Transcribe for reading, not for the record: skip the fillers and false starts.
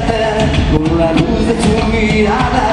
heaven. Will I lose it to reality?